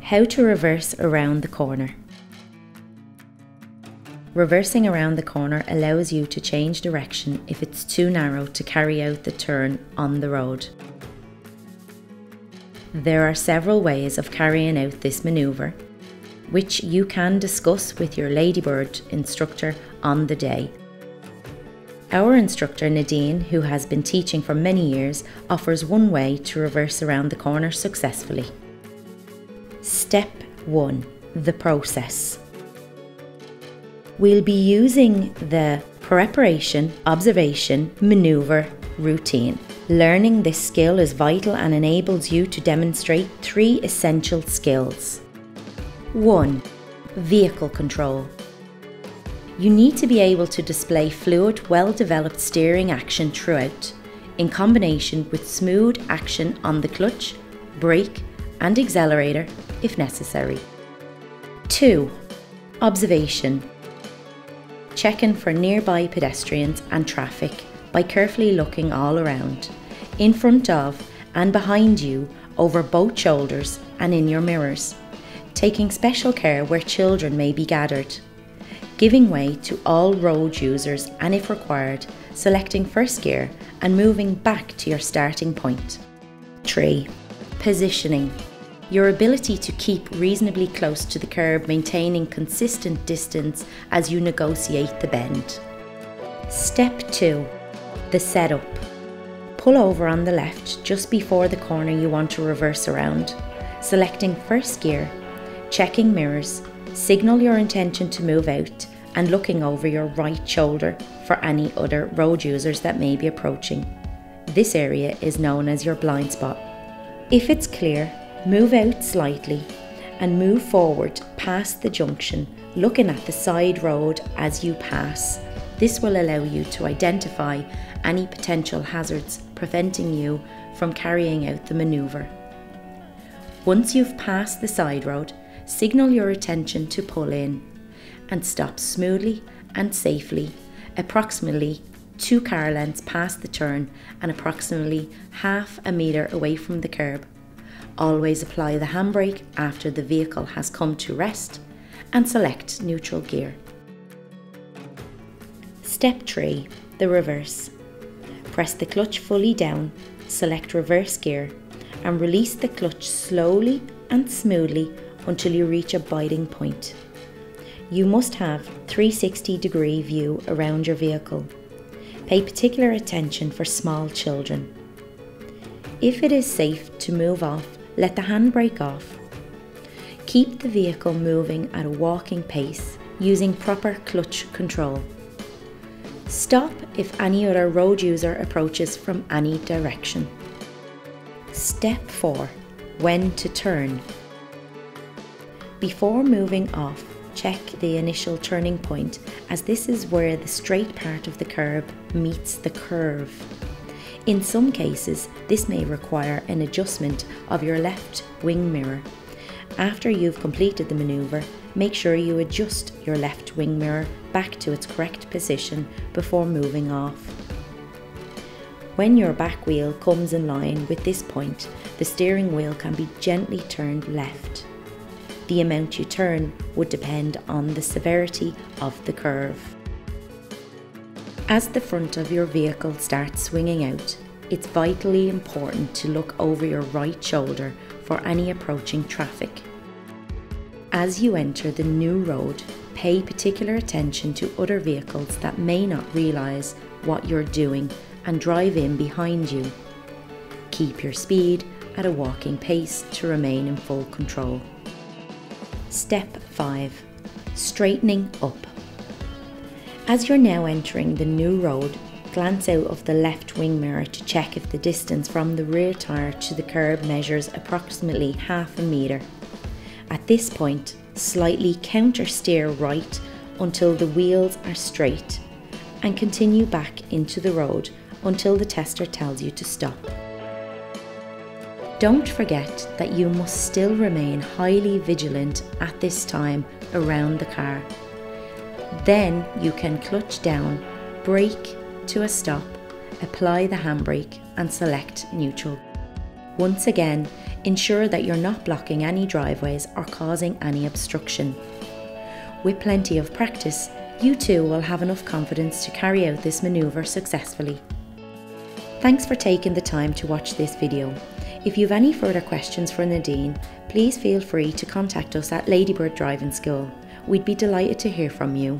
How to reverse around the corner. Reversing around the corner allows you to change direction if it's too narrow to carry out the turn on the road. There are several ways of carrying out this manoeuvre, which you can discuss with your Ladybird instructor on the day. Our instructor Nadine, who has been teaching for many years, offers one way to reverse around the corner successfully. Step 1. The process. We'll be using the preparation, observation, manoeuvre, routine. Learning this skill is vital and enables you to demonstrate three essential skills. 1. Vehicle control. You need to be able to display fluid, well-developed steering action throughout, in combination with smooth action on the clutch, brake and accelerator if necessary. 2. Observation. Checking for nearby pedestrians and traffic by carefully looking all around, in front of and behind you, over both shoulders and in your mirrors, taking special care where children may be gathered, giving way to all road users and, if required, selecting first gear and moving back to your starting point. 3. Positioning. Your ability to keep reasonably close to the curb, maintaining consistent distance as you negotiate the bend. Step 2. The setup. Pull over on the left just before the corner you want to reverse around, selecting first gear, checking mirrors, signal your intention to move out and looking over your right shoulder for any other road users that may be approaching. This area is known as your blind spot. If it's clear, move out slightly and move forward past the junction, looking at the side road as you pass. This will allow you to identify any potential hazards preventing you from carrying out the manoeuvre. Once you've passed the side road, signal your attention to pull in and stop smoothly and safely, approximately 2 car lengths past the turn and approximately half a metre away from the curb. Always apply the handbrake after the vehicle has come to rest and select neutral gear. Step 3. The reverse. Press the clutch fully down, select reverse gear and release the clutch slowly and smoothly until you reach a biting point. You must have 360-degree view around your vehicle. Pay particular attention for small children. If it is safe to move off, let the handbrake off. Keep the vehicle moving at a walking pace using proper clutch control. Stop if any other road user approaches from any direction. Step 4. When to turn. Before moving off, check the initial turning point, as this is where the straight part of the curb meets the curve. In some cases, this may require an adjustment of your left wing mirror. After you've completed the manoeuvre, make sure you adjust your left wing mirror back to its correct position before moving off. When your back wheel comes in line with this point, the steering wheel can be gently turned left. The amount you turn would depend on the severity of the curve. As the front of your vehicle starts swinging out, it's vitally important to look over your right shoulder for any approaching traffic. As you enter the new road, pay particular attention to other vehicles that may not realise what you're doing and drive in behind you. Keep your speed at a walking pace to remain in full control. Step 5. Straightening up. As you're now entering the new road, glance out of the left wing mirror to check if the distance from the rear tyre to the curb measures approximately half a metre. At this point, slightly counter steer right until the wheels are straight and continue back into the road until the tester tells you to stop. Don't forget that you must still remain highly vigilant at this time around the car. Then you can clutch down, brake to a stop, apply the handbrake and select neutral. Once again, ensure that you're not blocking any driveways or causing any obstruction. With plenty of practice, you too will have enough confidence to carry out this manoeuvre successfully. Thanks for taking the time to watch this video. If you have any further questions for Nadine, please feel free to contact us at Ladybird Driving School. We'd be delighted to hear from you.